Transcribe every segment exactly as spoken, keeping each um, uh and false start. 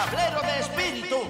Tablero de espíritus.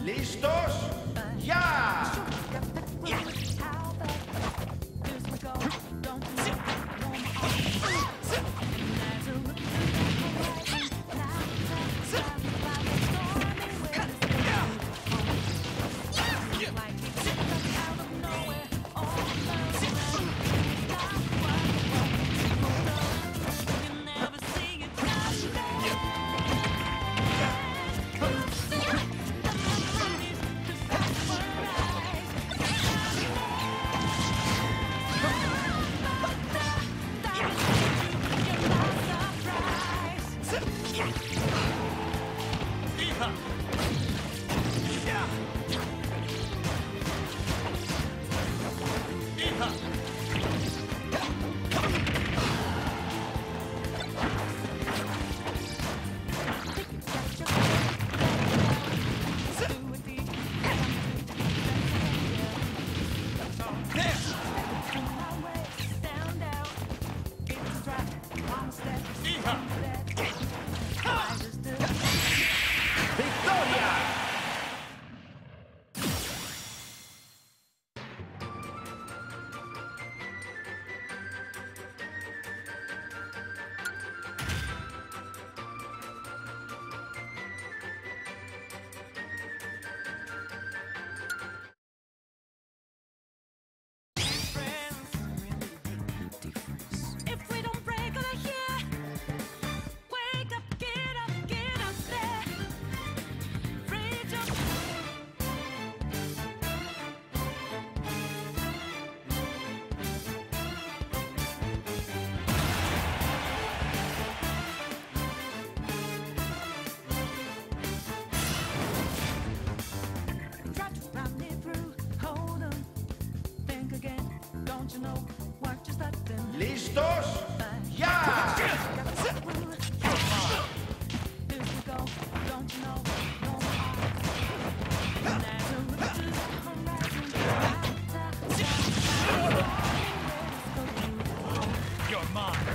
¿Listos? ¡Ya! ¿Listos? ¡Ya! ¿Listos? ¡Ya! Yeah. ¿Listos? ¡Ya! You're mine.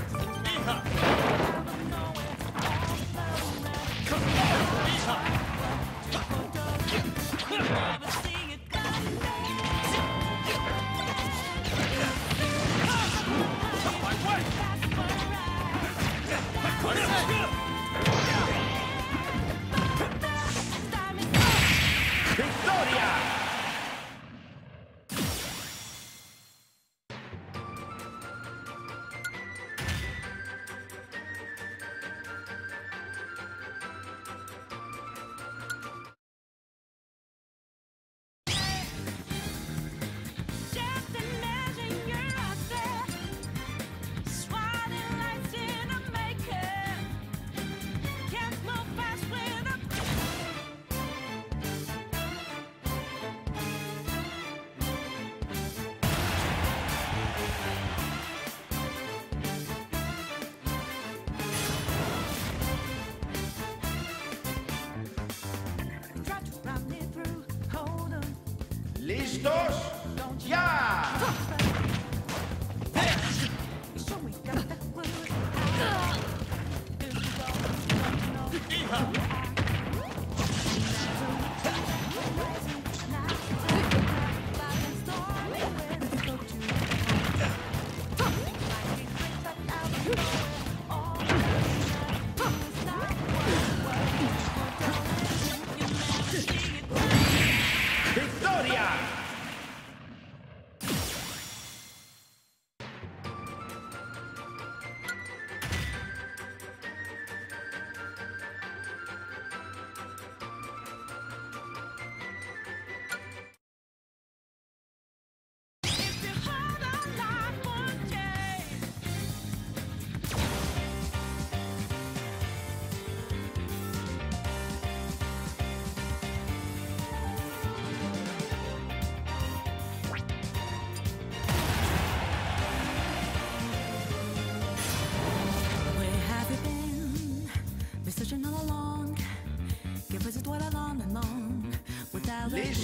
¡Listos! ¡Ya! ¡Hija! ¡Listos!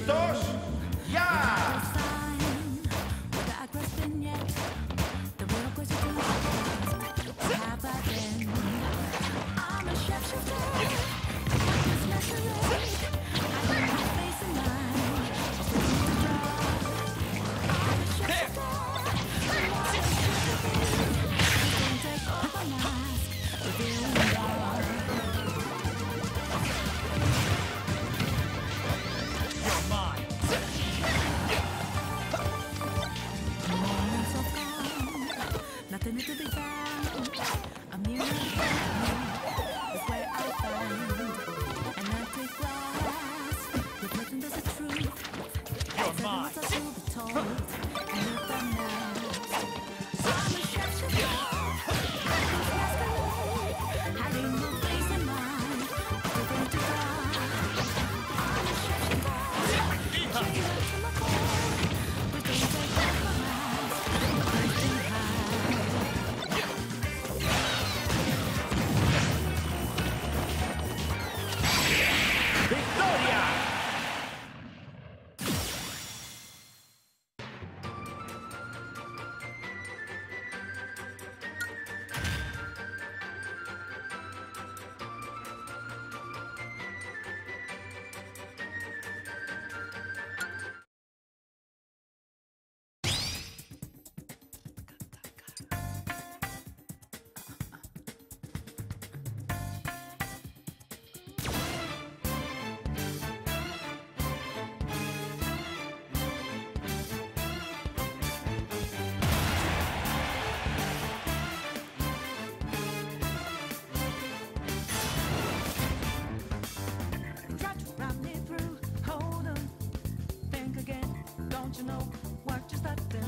¡Ya!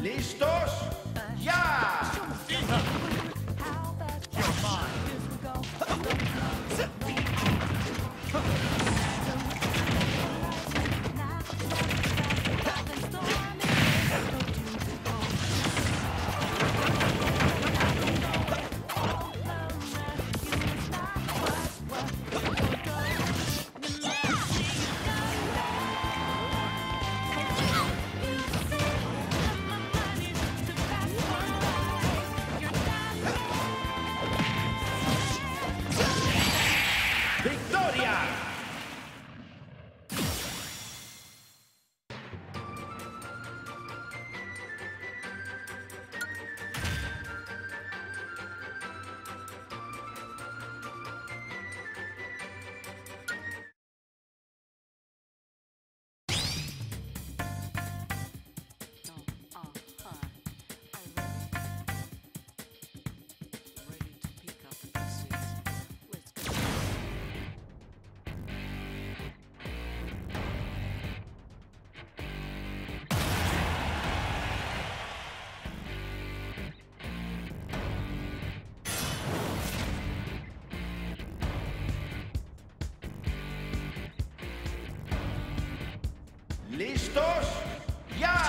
¿Listos? ¡Ya! ¿Listos? ¡Ya!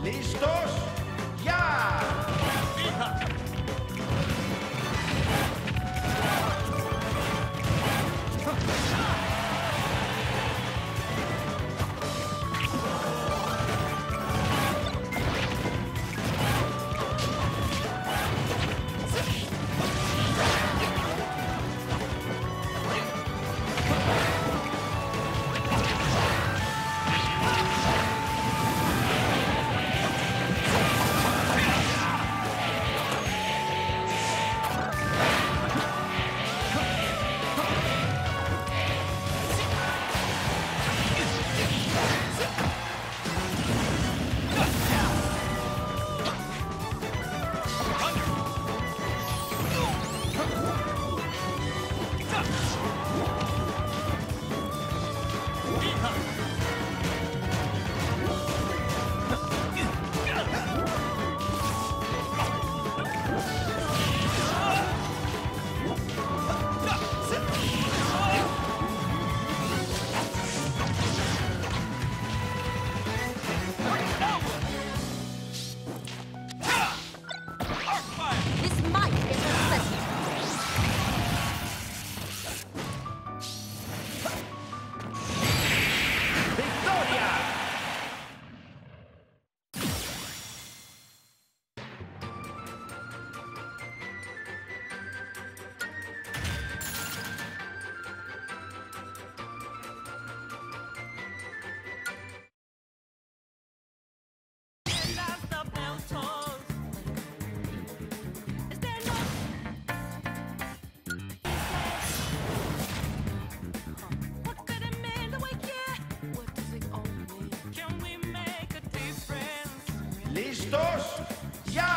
¿Listos? ¡Ya! ¡Fija! ¿Listos? ¡Ya!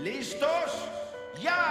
¿Listos? ¡Ya!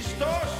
¡Listos! ¡Ya!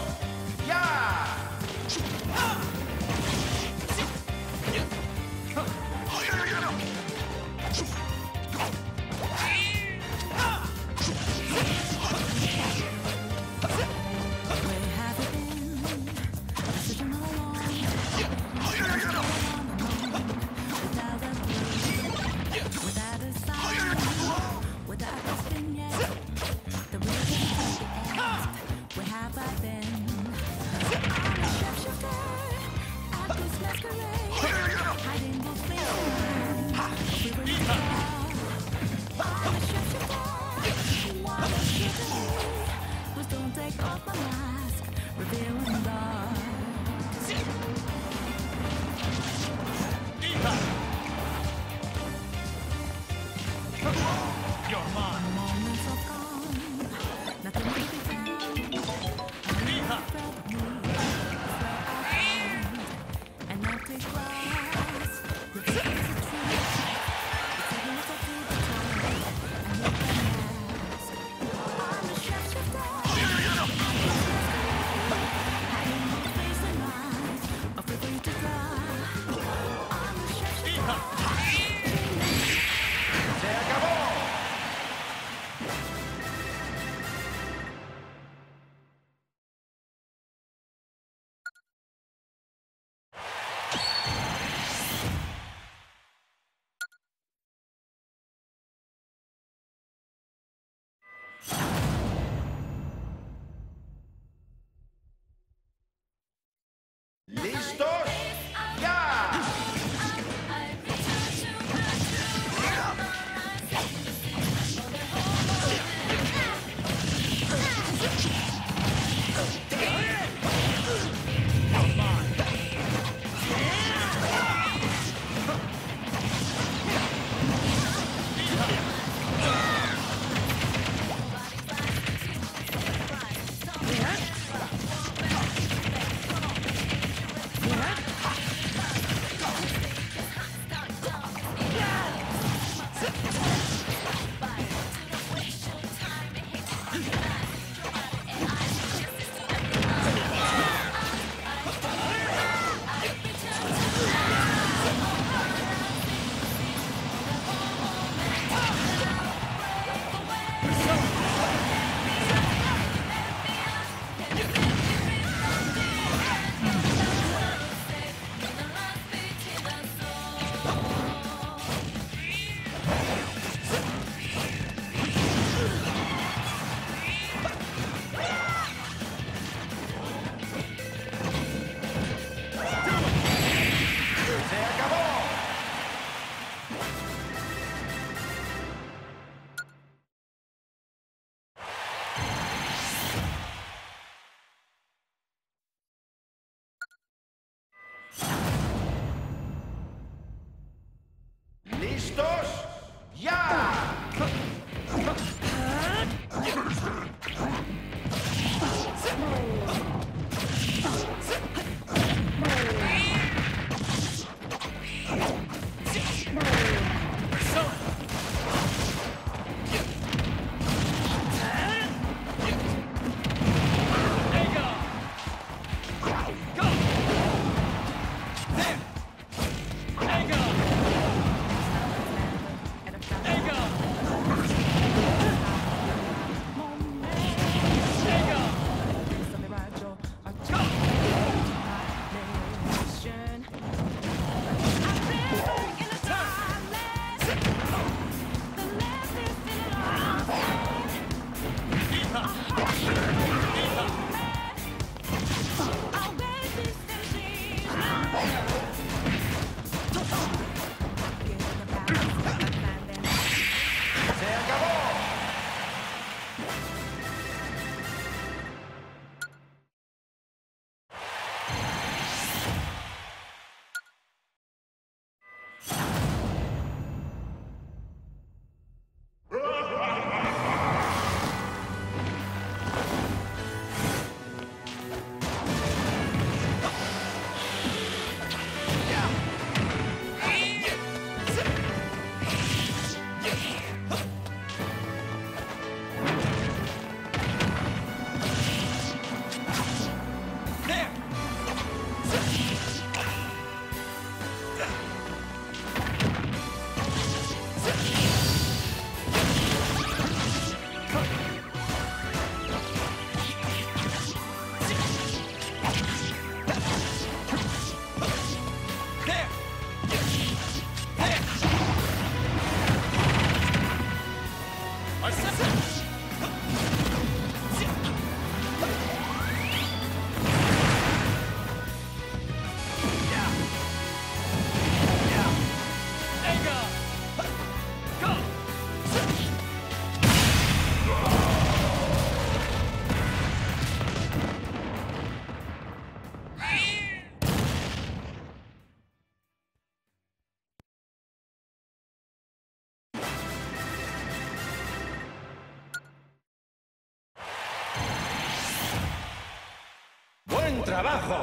¡Buen trabajo!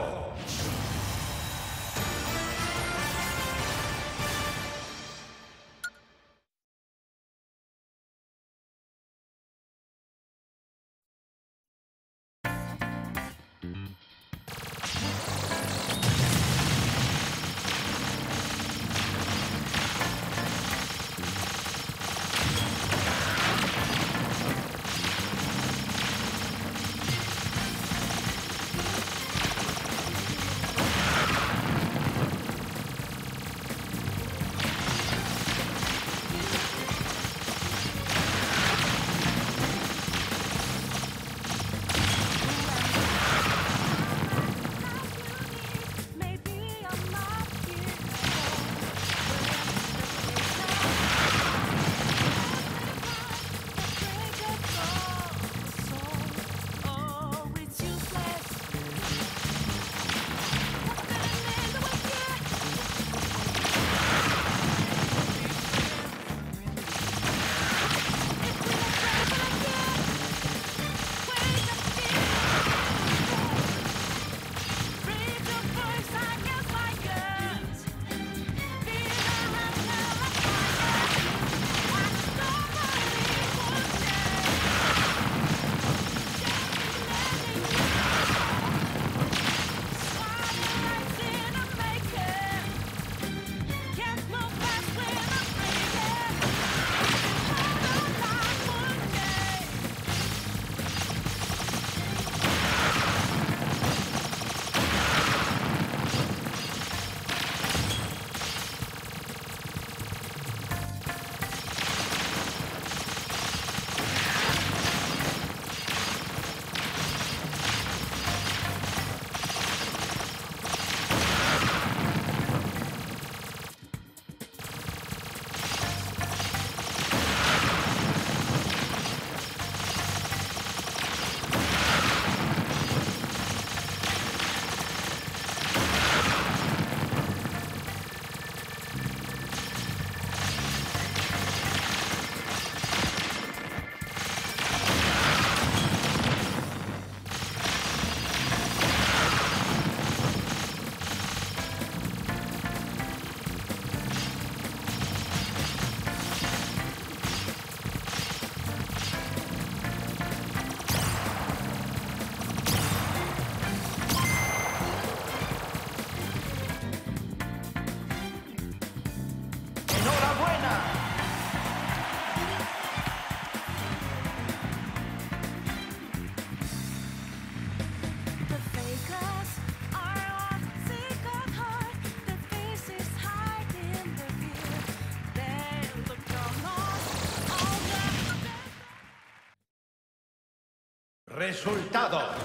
Resultados.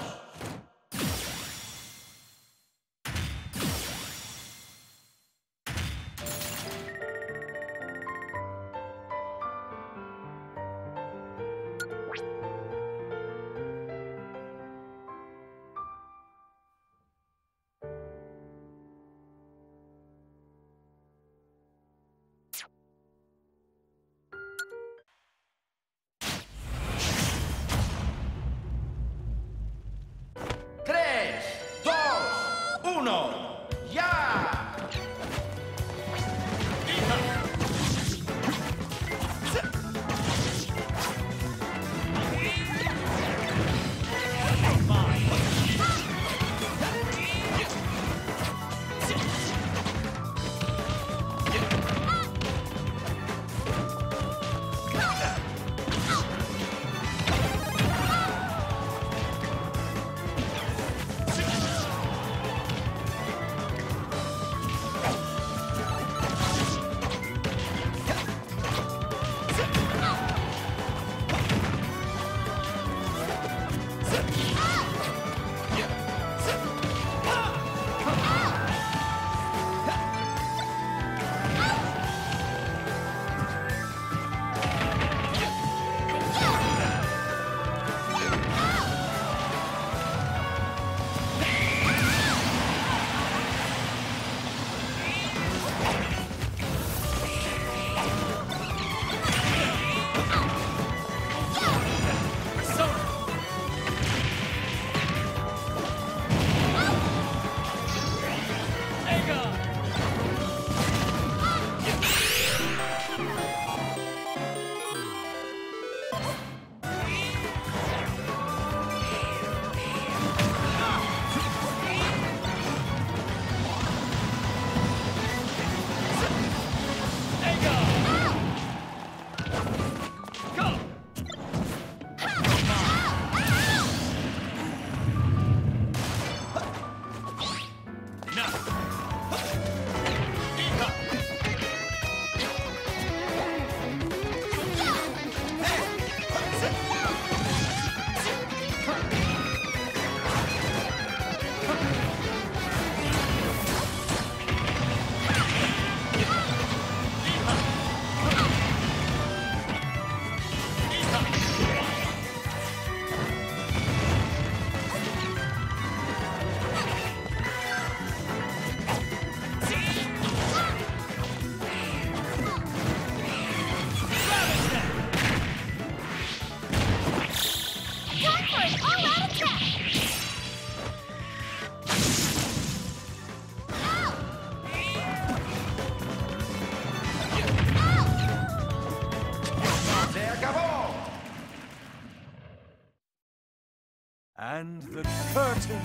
and the curtain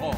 falls.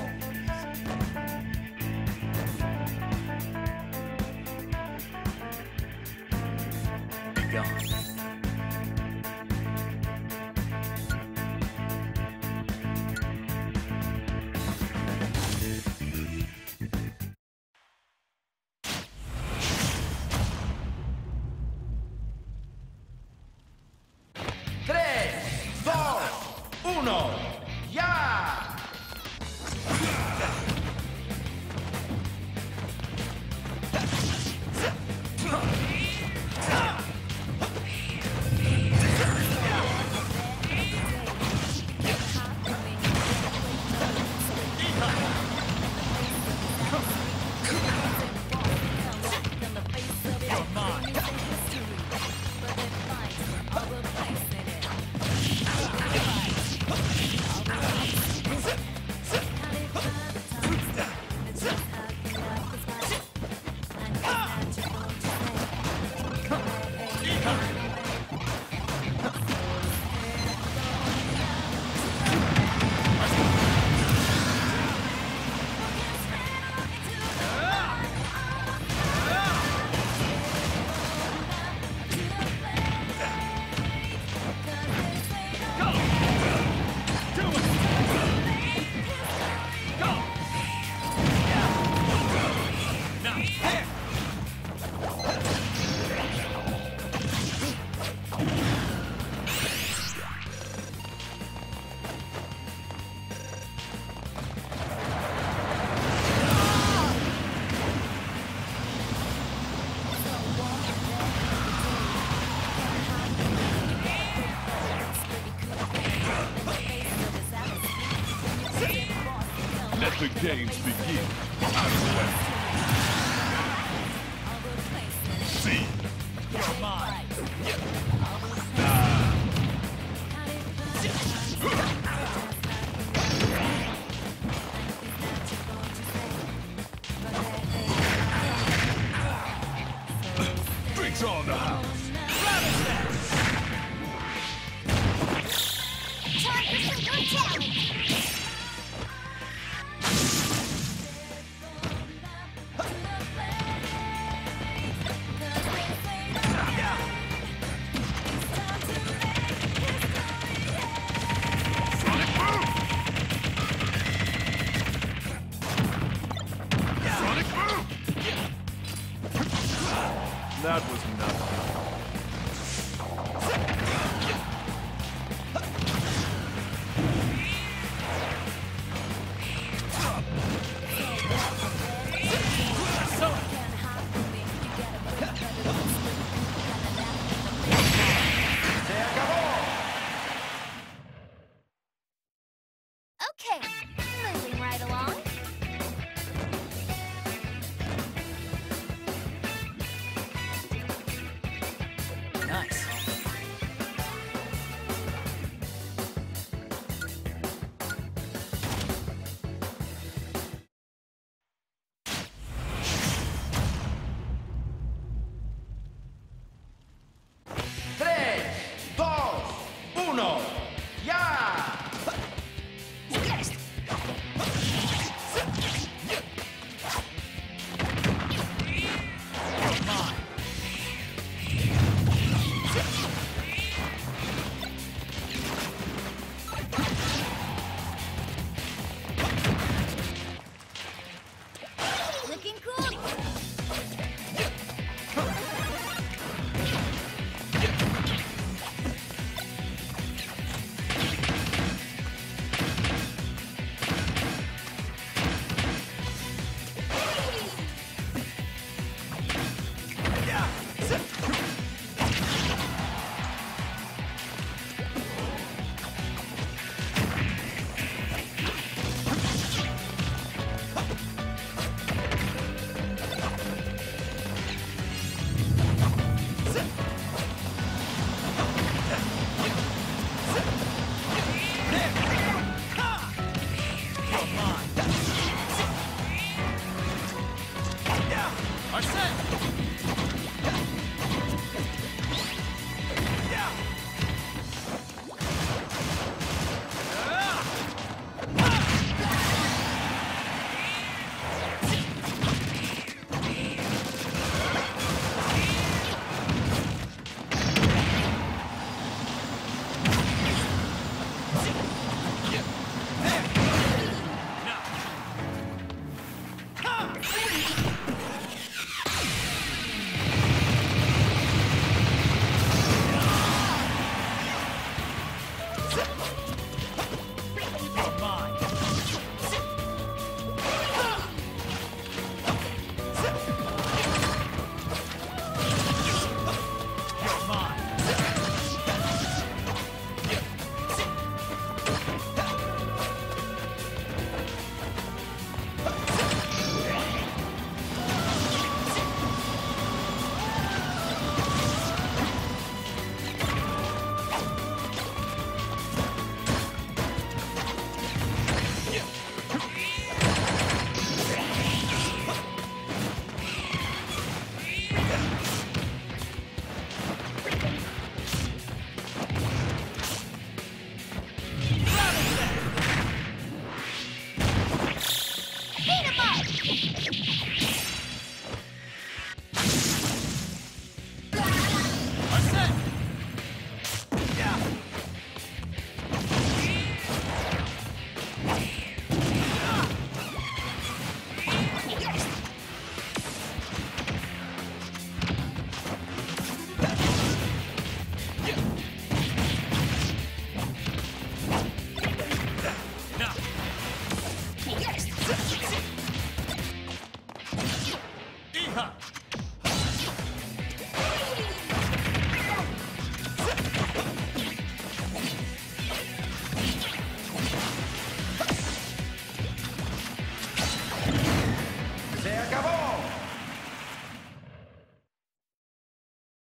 The games begin. Out of the way. See. Come on. Drinks on the house. Time for some good talent. That was nothing. Okay, moving right along. Nice. Yeah.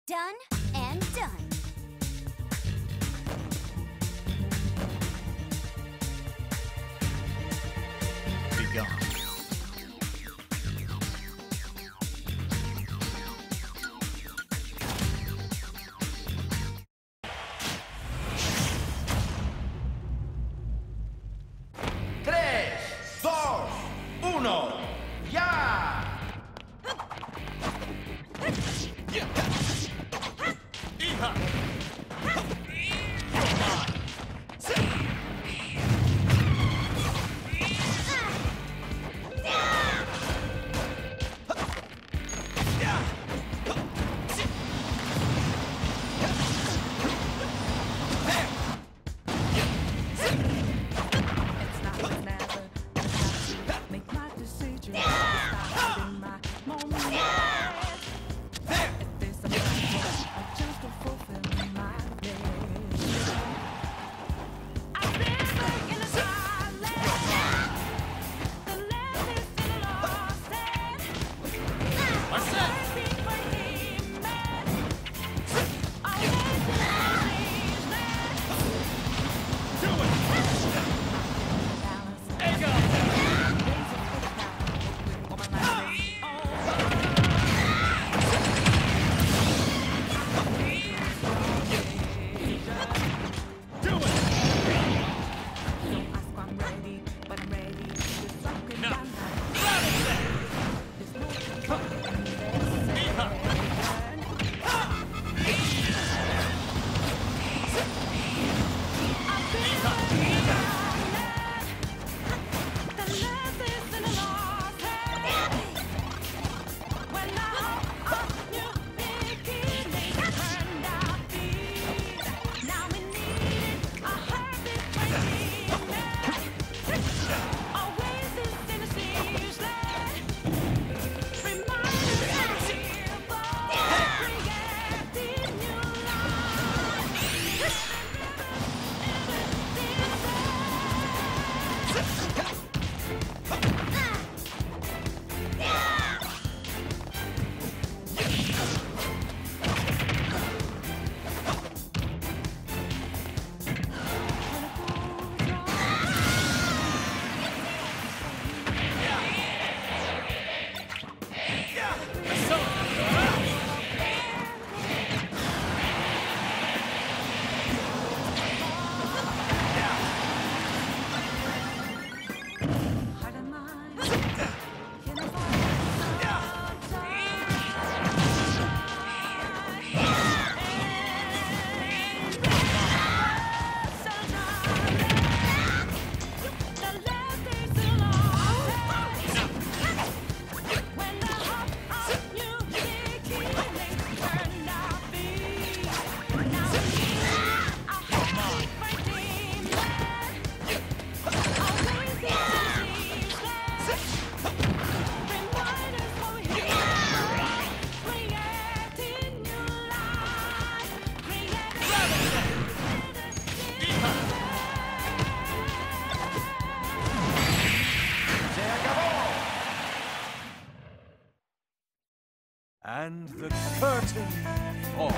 Done and done. Be gone. Tres, dos, uno, ya. and the curtain falls.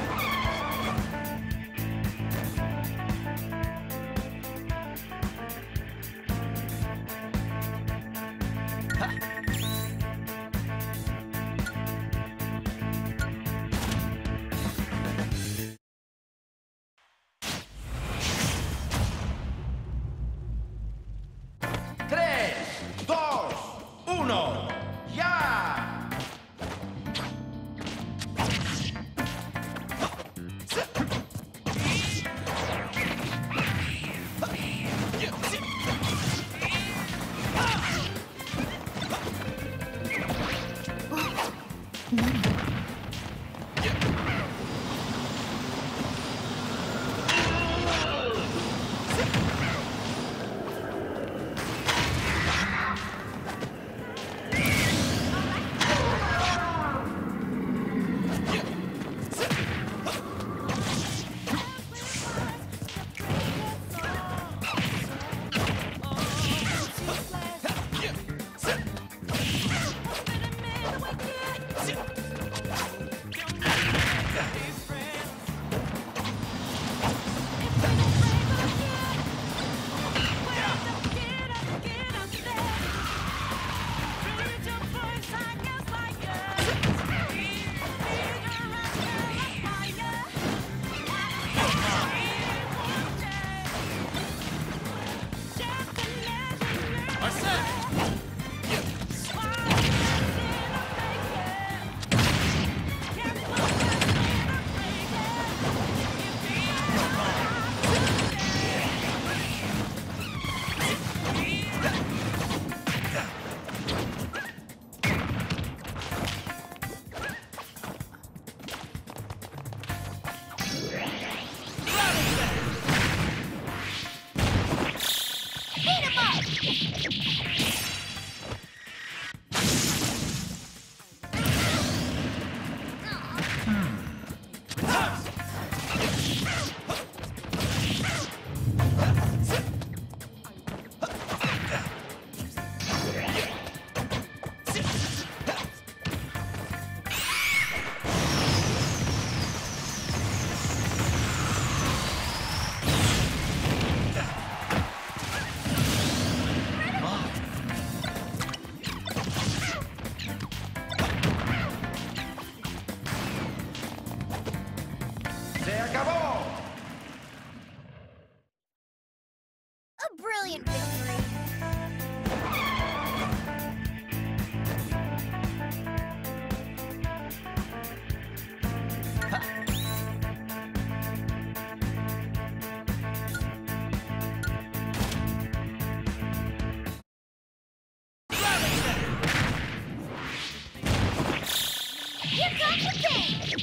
Here comes the